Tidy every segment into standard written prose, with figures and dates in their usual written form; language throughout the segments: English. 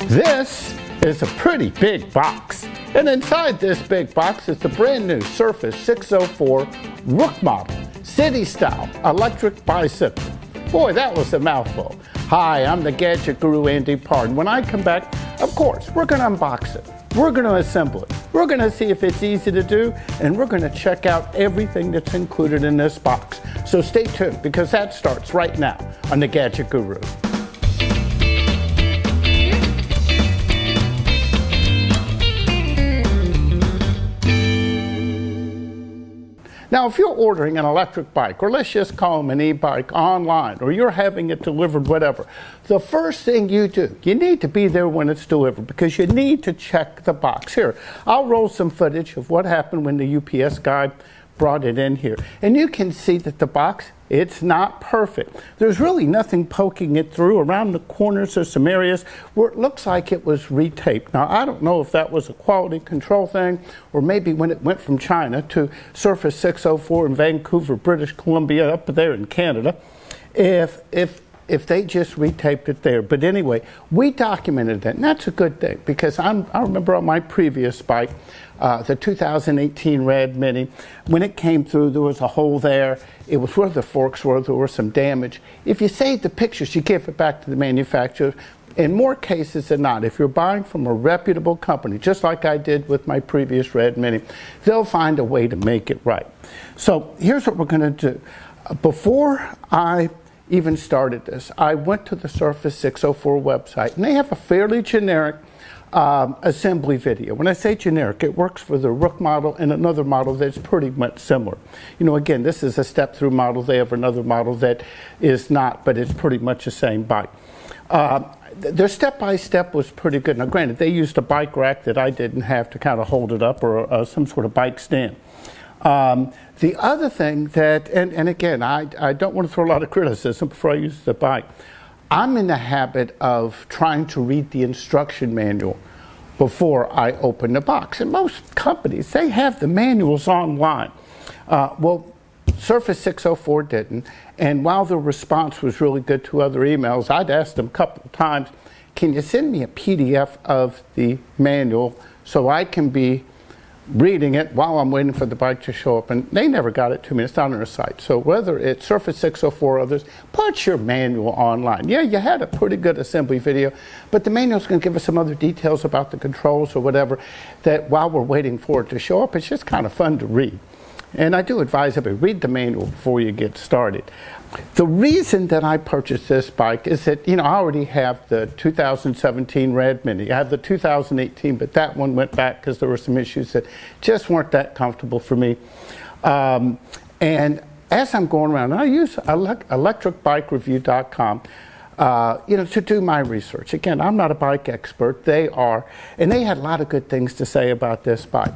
This is a pretty big box, and inside this big box is the brand new Surface 604 Rook model, city style electric bicycle. Boy, that was a mouthful. Hi, I'm the Gadget Guru, Andy Pargh. When I come back, of course, we're going to unbox it. We're going to assemble it. We're going to see if it's easy to do, and we're going to check out everything that's included in this box. So stay tuned, because that starts right now on The Gadget Guru. Now, if you're ordering an electric bike, or let's just call them an e-bike, online, or you're having it delivered, whatever, the first thing you do, you need to be there when it's delivered, because you need to check the box. Here, I'll roll some footage of what happened when the UPS guy brought it in here. And you can see that the box, it's not perfect. There's really nothing poking it through. Around the corners, there's some areas where it looks like it was retaped. Now, I don't know if that was a quality control thing, or maybe when it went from China to Surface 604 in Vancouver, British Columbia, up there in Canada, if they just retaped it there. But anyway, we documented that, and that's a good thing, because I remember on my previous bike, the 2018 RadMini, when it came through, there was a hole there. It was where the forks were. There was some damage. If you save the pictures, you give it back to the manufacturer. In more cases than not, if you're buying from a reputable company, just like I did with my previous RadMini, they'll find a way to make it right. So here's what we're going to do. Before I even started this, I went to the Surface 604 website, and they have a fairly generic assembly video. When I say generic, it works for the Rook model and another model that's pretty much similar. You know, again, this is a step-through model. They have another model that is not, but it's pretty much the same bike. Their step-by-step was pretty good. Now, granted, they used a bike rack that I didn't have to kind of hold it up, or some sort of bike stand. The other thing that, and again, I don't want to throw a lot of criticism before I use the bike. I'm in the habit of trying to read the instruction manual before I open the box. And most companies, they have the manuals online. Well, Surface 604 didn't. And while the response was really good to other emails, I'd asked them a couple of times, can you send me a PDF of the manual so I can be reading it while I'm waiting for the bike to show up? And they never got it to me. It's not on their site. So whether it's Surface 604 or others, put your manual online. Yeah, you had a pretty good assembly video, but the manual's going to give us some other details about the controls or whatever, that while we're waiting for it to show up, it's just kind of fun to read. And I do advise everybody, read the manual before you get started. The reason that I purchased this bike is that, you know, I already have the 2017 RadMini. I have the 2018, but that one went back because there were some issues that just weren't that comfortable for me. And as I'm going around, I use electricbikereview.com, you know, to do my research. Again, I'm not a bike expert. They are. And they had a lot of good things to say about this bike.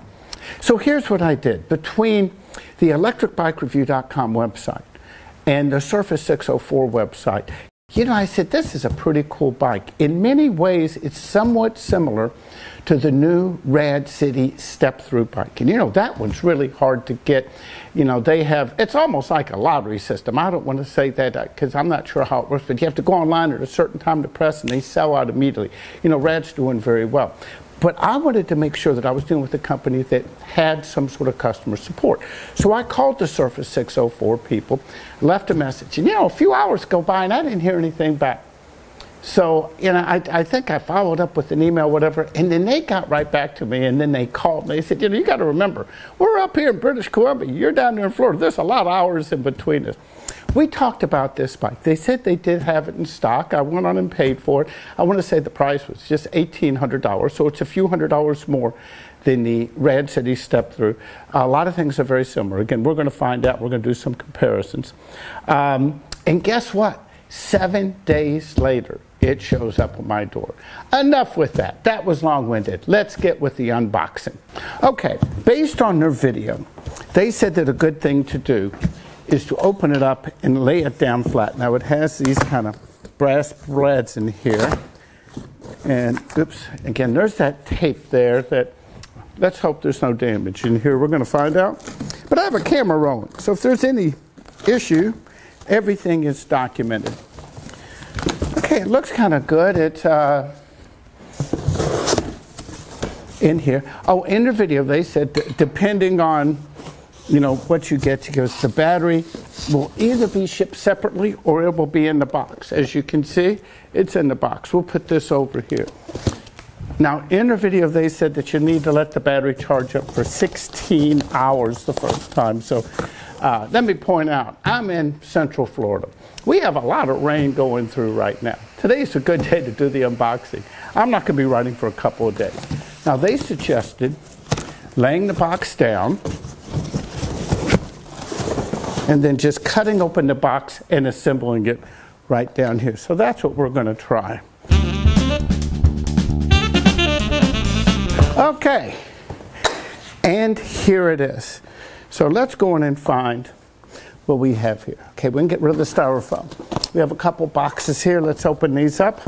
So here's what I did. Between the electricbikereview.com website and the Surface 604 website, you know, I said, this is a pretty cool bike. In many ways, it's somewhat similar to the new RadCity step-through bike. And, you know, that one's really hard to get. You know, they have, it's almost like a lottery system. I don't want to say that because I'm not sure how it works, but you have to go online at a certain time to press, and they sell out immediately. You know, Rad's doing very well. But I wanted to make sure that I was dealing with a company that had some sort of customer support. So I called the Surface 604 people, left a message. And, you know, a few hours go by, and I didn't hear anything back. So, you know, I think I followed up with an email, whatever, and then they got right back to me, and then they called me. They said, you know, you got to remember, we're up here in British Columbia. You're down there in Florida. There's a lot of hours in between us. We talked about this bike. They said they did have it in stock. I went on and paid for it. I want to say the price was just $1,800, so it's a few $100s more than the RadCity step-through. A lot of things are very similar. Again, we're going to find out. We're going to do some comparisons. And guess what? 7 days later, it shows up on my door. Enough with that. That was long-winded. Let's get with the unboxing. Okay, based on their video, they said that a good thing to do is to open it up and lay it down flat. Now, it has these kind of brass brads in here. And, oops, again, there's that tape there that, let's hope there's no damage in here. We're going to find out. But I have a camera rolling, so if there's any issue, everything is documented. Okay, it looks kind of good. It's in here. Oh, in the video they said depending on, you know, what you get, because the battery will either be shipped separately or it will be in the box. As you can see, it's in the box. We'll put this over here. Now, in the video, they said that you need to let the battery charge up for 16 hours the first time. So let me point out, I'm in Central Florida. We have a lot of rain going through right now. Today's a good day to do the unboxing. I'm not going to be running for a couple of days. Now, they suggested laying the box down and then just cutting open the box and assembling it right down here. So that's what we're going to try. Okay, and here it is. So let's go in and find what we have here. Okay, we can get rid of the styrofoam. We have a couple boxes here. Let's open these up.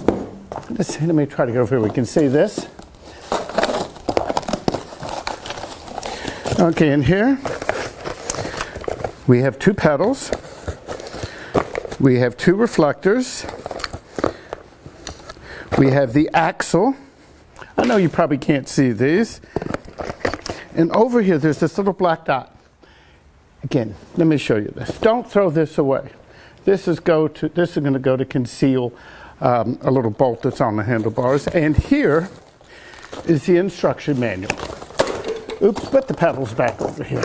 Let me try to go over here. We can see this. Okay, in here we have two pedals. We have two reflectors. We have the axle. I know you probably can't see these. And over here, there's this little black dot. Again, let me show you this. Don't throw this away. This is going to go to conceal a little bolt that's on the handlebars. And here is the instruction manual. Oops, put the pedals back over here.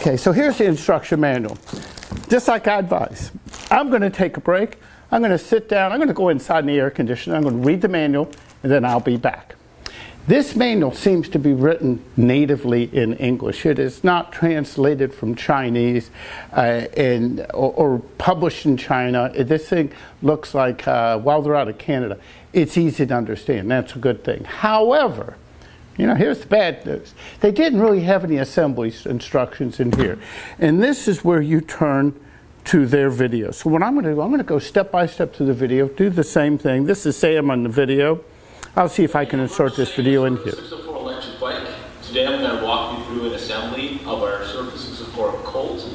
Okay, so here's the instruction manual. Just like I advise, I'm going to take a break. I'm going to sit down. I'm going to go inside in the air conditioner. I'm going to read the manual, and then I'll be back. This manual seems to be written natively in English. It is not translated from Chinese or published in China. This thing looks like, while they're out of Canada, it's easy to understand. That's a good thing. However, you know, here's the bad news. They didn't really have any assembly instructions in here. And this is where you turn to their video. So what I'm going to do, I'm going to go step by step through the video, do the same thing. This is Sam on the video. I'll see if I can insert this video in here. Surface 604 electric bike. Today I'm going to walk you through an assembly of our Surface 604 Colt.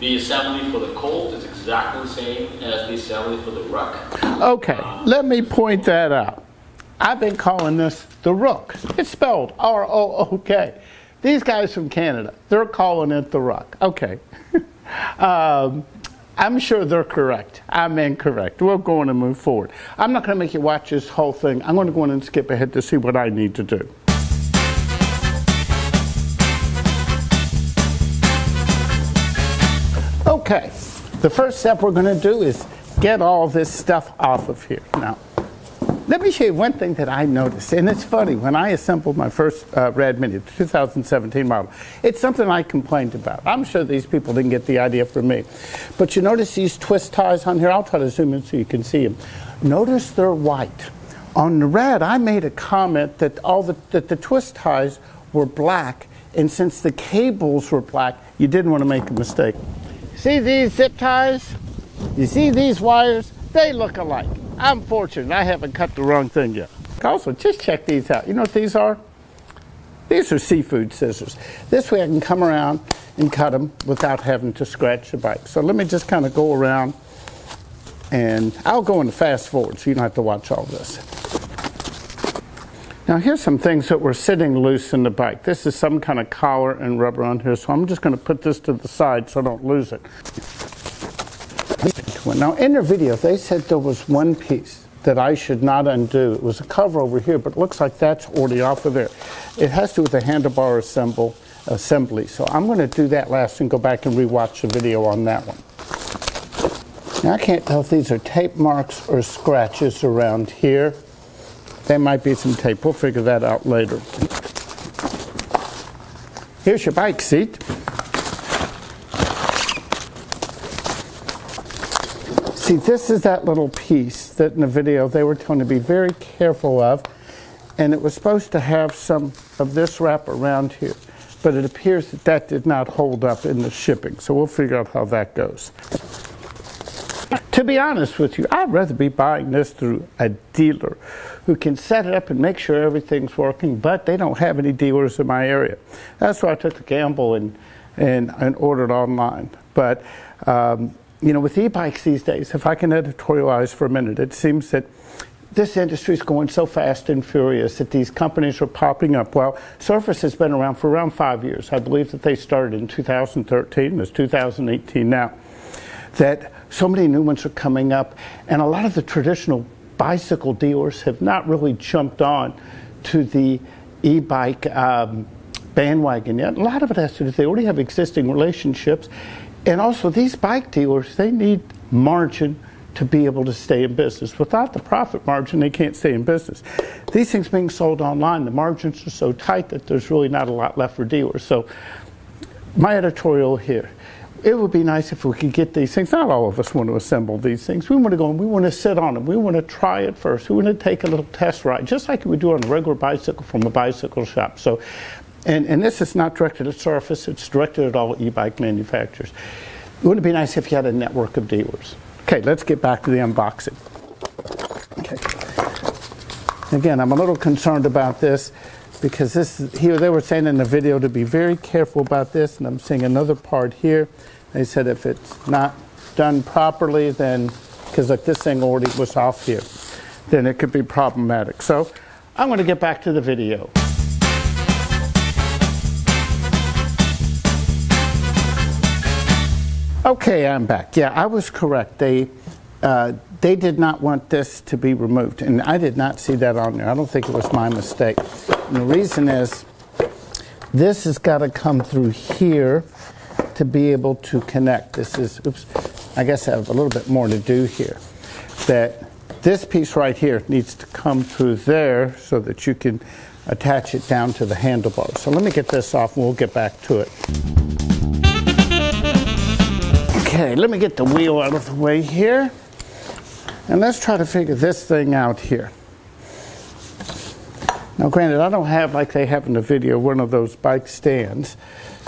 The assembly for the Colt is exactly the same as the assembly for the Rook. Okay, let me point that out. I've been calling this the Rook. It's spelled R-O-O-K. These guys from Canada, they're calling it the Rook. Okay. I'm sure they're correct. I'm incorrect. We'll go on and move forward. I'm not going to make you watch this whole thing. I'm going to go in and skip ahead to see what I need to do. Okay, the first step we're going to do is get all this stuff off of here. Now, let me show you one thing that I noticed, and it's funny. When I assembled my first RadMini, the 2017 model, it's something I complained about. I'm sure these people didn't get the idea from me. But you notice these twist ties on here? I'll try to zoom in so you can see them. Notice they're white. On the Rad, I made a comment that the twist ties were black, and since the cables were black, you didn't want to make a mistake. See these zip ties? You see these wires? They look alike. I'm fortunate I haven't cut the wrong thing yet. Also, just check these out. You know what these are? These are seafood scissors. This way I can come around and cut them without having to scratch the bike. So let me just kind of go around, and I'll go into fast forward so you don't have to watch all this. Now here's some things that were sitting loose in the bike. This is some kind of collar and rubber on here, so I'm just going to put this to the side so I don't lose it. Now, in their video, they said there was one piece that I should not undo. It was a cover over here, but it looks like that's already off of there. It has to do with the handlebar assembly. So I'm going to do that last and go back and rewatch the video on that one. Now, I can't tell if these are tape marks or scratches around here. There might be some tape. We'll figure that out later. Here's your bike seat. See, this is that little piece that in the video they were telling to be very careful of, and it was supposed to have some of this wrap around here, but it appears that that did not hold up in the shipping, so we'll figure out how that goes. To be honest with you, I'd rather be buying this through a dealer who can set it up and make sure everything's working, but they don't have any dealers in my area. That's why I took the gamble and ordered online. But you know, with e-bikes these days, if I can editorialize for a minute, it seems that this industry is going so fast and furious that these companies are popping up. Well, Surface has been around for around 5 years. I believe that they started in 2013, it's 2018 now, that so many new ones are coming up, and a lot of the traditional bicycle dealers have not really jumped on to the e-bike bandwagon yet. A lot of it has to do with they already have existing relationships, and also these bike dealers, they need margin to be able to stay in business. Without the profit margin, they can't stay in business. These things being sold online, the margins are so tight that there's really not a lot left for dealers. So my editorial here, it would be nice if we could get these things. Not all of us want to assemble these things. We want to go and we want to sit on them. We want to try it first. We want to take a little test ride, just like we do on a regular bicycle from a bicycle shop. So, and this is not directed at Surface, it's directed at all e-bike manufacturers. Wouldn't it be nice if you had a network of dealers? Okay, let's get back to the unboxing. Okay. Again, I'm a little concerned about this because this here, they were saying in the video to be very careful about this, and I'm seeing another part here. They said if it's not done properly, then, because like this thing already was off here, then it could be problematic. So I'm going to get back to the video. Okay, I'm back. Yeah, I was correct. They did not want this to be removed, and I did not see that on there. I don't think it was my mistake. And the reason is this has got to come through here to be able to connect. This is, oops, I guess I have a little bit more to do here. That this piece right here needs to come through there so that you can attach it down to the handlebars. So let me get this off and we'll get back to it. Okay, let me get the wheel out of the way here, and let's try to figure this thing out here. Now granted, I don't have, like they have in the video, one of those bike stands.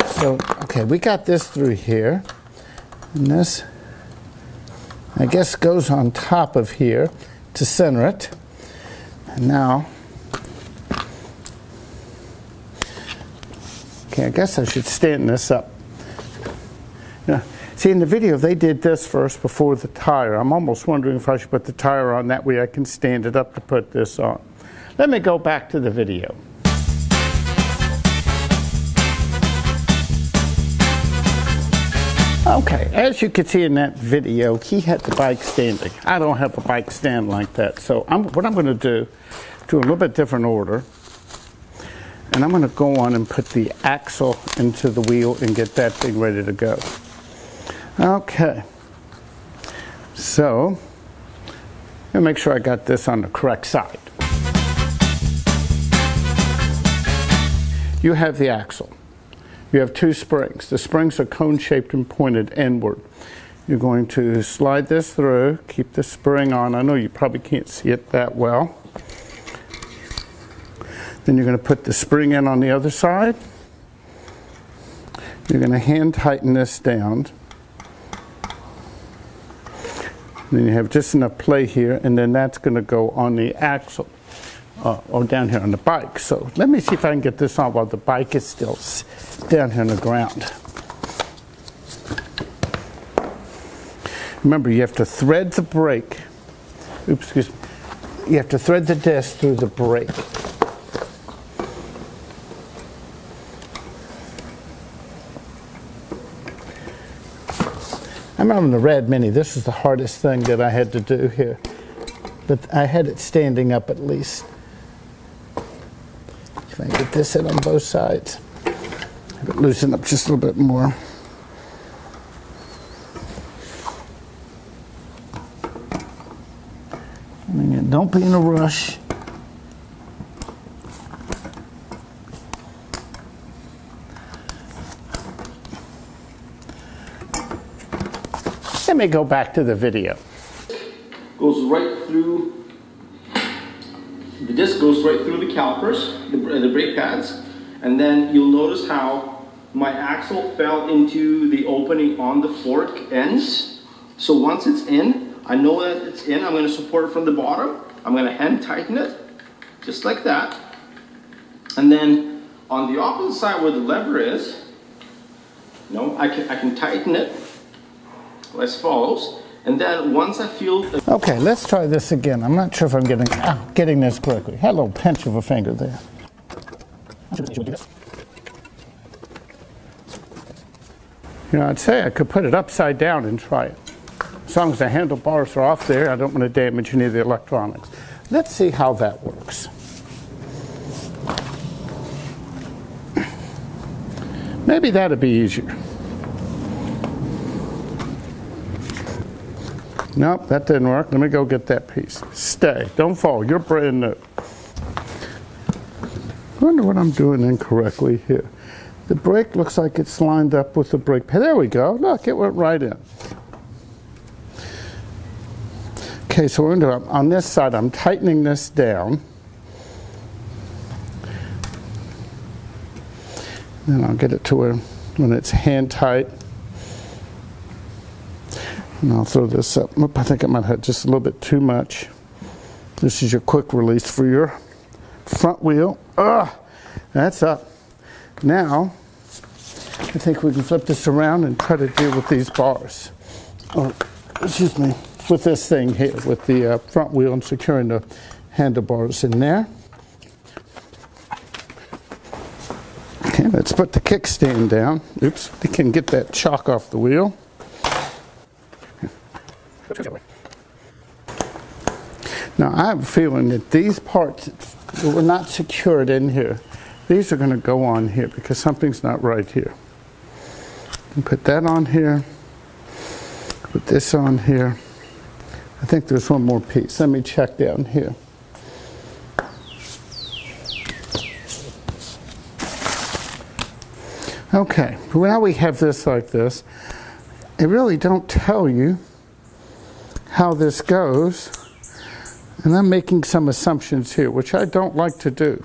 So, okay, we got this through here, and this, I guess, goes on top of here to center it. And now, okay, I guess I should stand this up. Yeah. See, in the video, they did this first before the tire. I'm almost wondering if I should put the tire on. That way I can stand it up to put this on. Let me go back to the video. Okay, as you can see in that video, he had the bike standing. I don't have a bike stand like that. So what I'm going to do a little bit different order. And I'm going to go on and put the axle into the wheel and get that thing ready to go. Okay, so let me make sure I got this on the correct side. You have the axle. You have two springs. The springs are cone-shaped and pointed inward. You're going to slide this through, keep the spring on. I know you probably can't see it that well. Then you're going to put the spring in on the other side. You're going to hand tighten this down. Then you have just enough play here, and then that's going to go on the axle or down here on the bike. So let me see if I can get this on while the bike is still down here on the ground. Remember, you have to thread the brake. Oops, excuse me. You have to thread the disc through the brake. I'm on the RadMini. This is the hardest thing that I had to do here. But I had it standing up at least. If I get this in on both sides. Have it loosen up just a little bit more. I mean, don't be in a rush. Let me go back to the video. Goes right through, the disc goes right through the calipers, the brake pads, and then you'll notice how my axle fell into the opening on the fork ends. So once it's in, I know that it's in, I'm going to support it from the bottom. I'm going to hand tighten it, just like that. And then on the opposite side where the lever is, you know, I can tighten it as follows, And then once I feel... Okay, let's try this again. I'm not sure if I'm getting this correctly. Had a little pinch of a finger there. You know, I'd say I could put it upside down and try it. As long as the handlebars are off there, I don't want to damage any of the electronics. Let's see how that works. Maybe that'd be easier. Nope, that didn't work. Let me go get that piece. Stay. Don't fall. You're brand new. I wonder what I'm doing incorrectly here. The brake looks like it's lined up with the brake pad. There we go. Look, it went right in. Okay, so we're going to, on this side, I'm tightening this down. Then I'll get it to where, when it's hand tight. And I'll throw this up. Oop, I think I might have just a little bit too much. This is your quick release for your front wheel. Ugh, that's up. Now, I think we can flip this around and try to deal with these bars. Or, excuse me, with this thing here, with the front wheel and securing the handlebars in there. Okay, let's put the kickstand down. Oops, we can get that chalk off the wheel. Now I have a feeling that these parts that were not secured in here, these are going to go on here because something's not right here. And put that on here, put this on here. I think there's one more piece. Let me check down here. Okay, now we have this like this. They really don't tell you how this goes, and I'm making some assumptions here, which I don't like to do.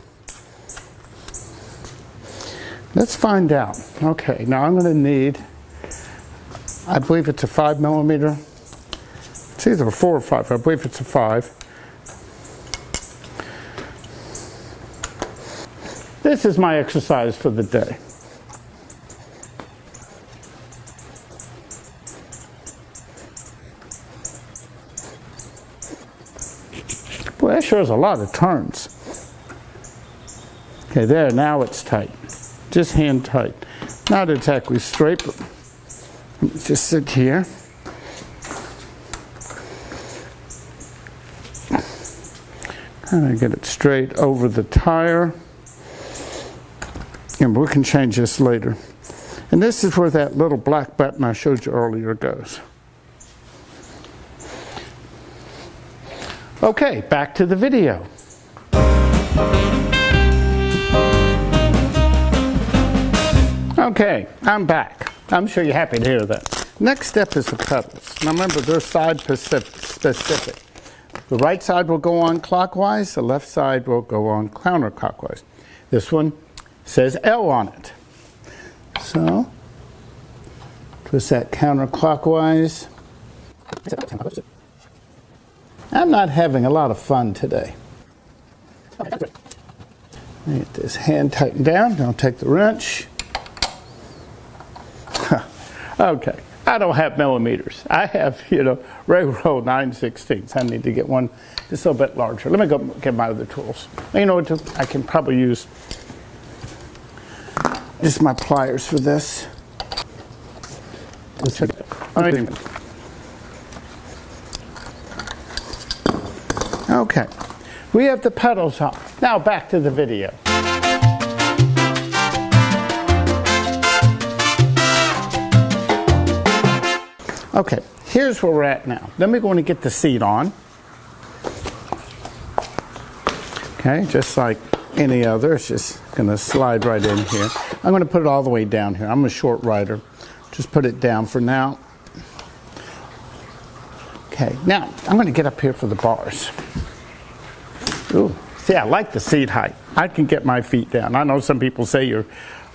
Let's find out. Okay, now I'm going to need, I believe it's a 5mm. It's either a 4 or 5. I believe it's a 5. This is my exercise for the day. Well, that sure is a lot of turns. Okay, there, now it's tight. Just hand tight. Not exactly straight, but let me just sit here. And I get it straight over the tire. And we can change this later. And this is where that little black button I showed you earlier goes. Okay, back to the video. Okay, I'm back. I'm sure you're happy to hear that. Next step is the pedals. Now remember, they're side specific. The right side will go on clockwise, the left side will go on counterclockwise. This one says L on it. So, twist that counterclockwise. I'm not having a lot of fun today. Get this hand tightened down. Don't take the wrench. Okay, I don't have millimeters. I have, you know, railroad 9/16. I need to get one just a little bit larger. Let me go get my other tools. You know what? I can probably use just my pliers for this. Okay, we have the pedals on. Now back to the video. Okay, here's where we're at now. Then we're going to get the seat on. Okay, just like any other, it's just going to slide right in here. I'm going to put it all the way down here. I'm a short rider. Just put it down for now. Okay, now I'm going to get up here for the bars. Ooh, see, I like the seat height. I can get my feet down. I know some people say you're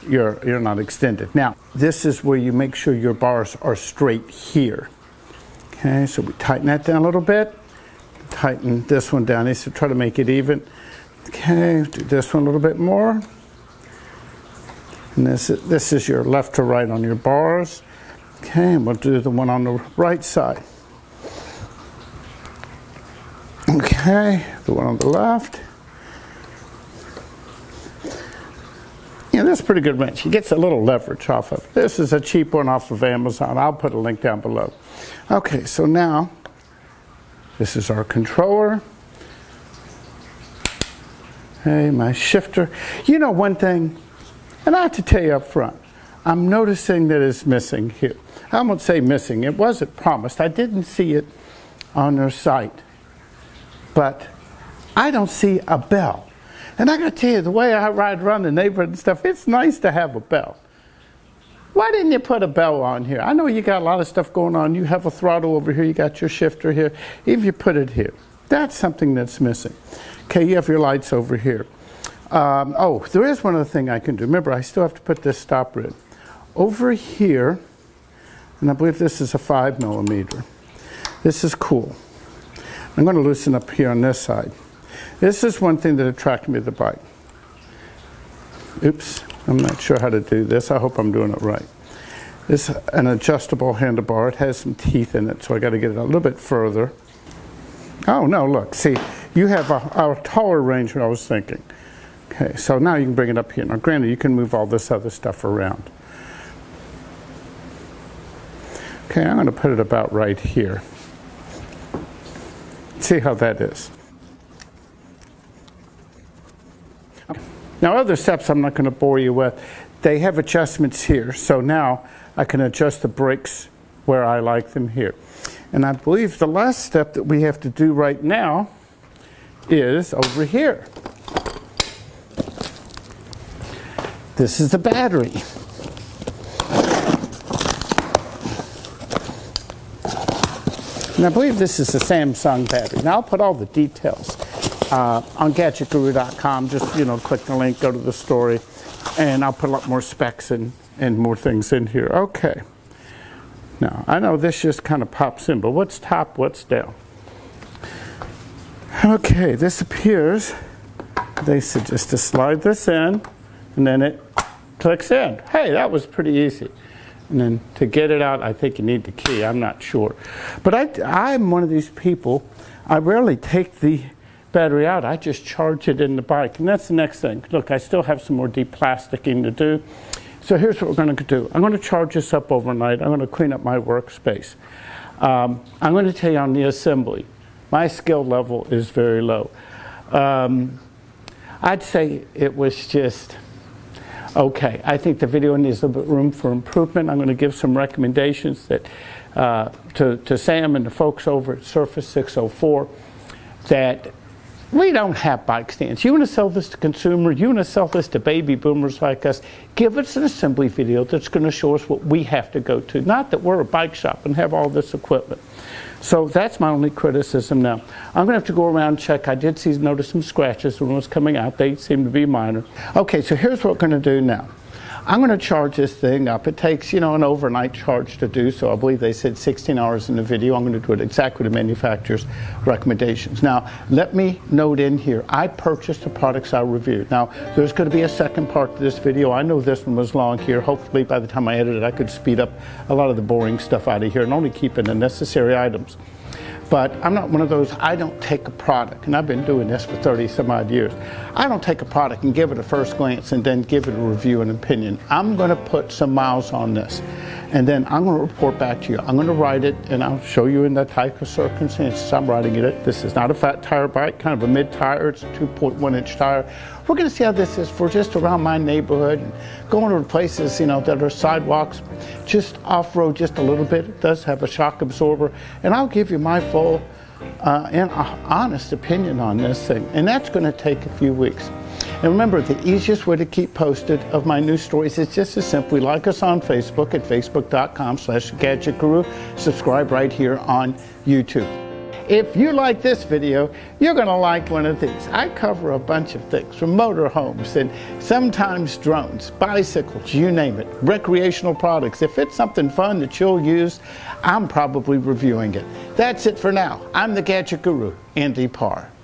not extended. Now, this is where you make sure your bars are straight here. Okay, so we tighten that down a little bit. Tighten this one down. So try to make it even. Okay, do this one a little bit more. And this is your left to right on your bars. Okay, and we'll do the one on the right side. Okay, the one on the left. Yeah, this is a pretty good wrench. He gets a little leverage off of it. This is a cheap one off of Amazon. I'll put a link down below. Okay, so now this is our controller. Hey, my shifter. You know one thing, and I have to tell you up front, I'm noticing that it's missing here. I won't say missing. It wasn't promised. I didn't see it on their site. But I don't see a bell. And I got to tell you, the way I ride around the neighborhood and stuff, it's nice to have a bell. Why didn't you put a bell on here? I know you got a lot of stuff going on. You have a throttle over here. You got your shifter here. If you put it here, that's something that's missing. Okay, you have your lights over here. Oh, there is one other thing I can do. Remember, I still have to put this stop rod over here. And I believe this is a 5mm. This is cool. I'm going to loosen up here on this side. This is one thing that attracted me to the bike. Oops, I'm not sure how to do this. I hope I'm doing it right. This is an adjustable handlebar. It has some teeth in it, so I got to get it a little bit further. Oh no, look, see, you have a taller range than I was thinking. Okay, so now you can bring it up here. Now granted, you can move all this other stuff around. Okay, I'm going to put it about right here. See how that is. Okay. Now other steps I'm not going to bore you with. They have adjustments here, so now I can adjust the brakes where I like them here. And I believe the last step that we have to do right now is over here. This is the battery. And I believe this is a Samsung battery. Now I'll put all the details on gadgetguru.com. Just, you know, click the link, go to the story, and I'll put a lot more specs and more things in here. Okay. Now, I know this just kind of pops in, but what's top, what's down? Okay, this appears, they suggest to slide this in, and then it clicks in. Hey, that was pretty easy. And then to get it out, I think you need the key. I'm not sure. But I'm one of these people, I rarely take the battery out. I just charge it in the bike. And that's the next thing. Look, I still have some more deplasticking to do. So here's what we're going to do. I'm going to charge this up overnight. I'm going to clean up my workspace. I'm going to tell you on the assembly, my skill level is very low. I'd say it was just... okay, I think the video needs a little bit room for improvement. I'm going to give some recommendations that to Sam and the folks over at Surface 604 that we don't have bike stands. You want to sell this to consumer, you want to sell this to baby boomers like us, give us an assembly video that's going to show us what we have to go to. Not that we're a bike shop and have all this equipment. So that's my only criticism now. I'm going to have to go around and check. I did notice some scratches when it was coming out. They seem to be minor. Okay, so here's what we're going to do now. I'm going to charge this thing up. It takes, you know, an overnight charge to do so. I believe they said 16 hours in the video. I'm going to do it exactly to manufacturer's recommendations. Now, let me note in here, I purchased the products I reviewed. Now, there's going to be a second part to this video. I know this one was long here. Hopefully, by the time I edit it, I could speed up a lot of the boring stuff out of here and only keep in the necessary items. But I'm not one of those, I don't take a product, and I've been doing this for 30 some odd years. I don't take a product and give it a first glance and then give it a review and opinion. I'm going to put some miles on this, and then I'm going to report back to you. I'm going to ride it, and I'll show you in the type of circumstances I'm riding it. This is not a fat tire bike, kind of a mid-tire. It's a 2.1-inch tire. We're going to see how this is for just around my neighborhood, and going to places, you know, that are sidewalks, just off-road just a little bit. It does have a shock absorber, and I'll give you my full and honest opinion on this thing, and that's going to take a few weeks. And remember, the easiest way to keep posted of my new stories is just to simply like us on Facebook at facebook.com/gadgetguru. Subscribe right here on YouTube. If you like this video, you're going to like one of these. I cover a bunch of things, from motorhomes and sometimes drones, bicycles, you name it, recreational products. If it's something fun that you'll use, I'm probably reviewing it. That's it for now. I'm the Gadget Guru, Andy Pargh.